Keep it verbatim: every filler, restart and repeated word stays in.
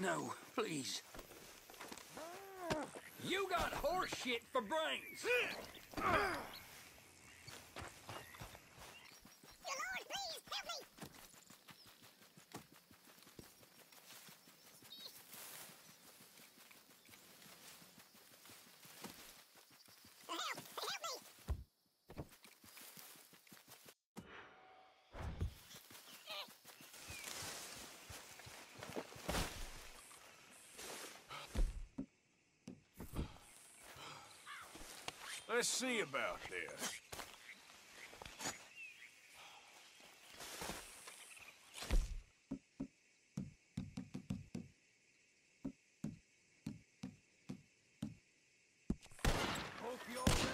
No, please. You got horse shit for brains. Let's see about this. Hope you're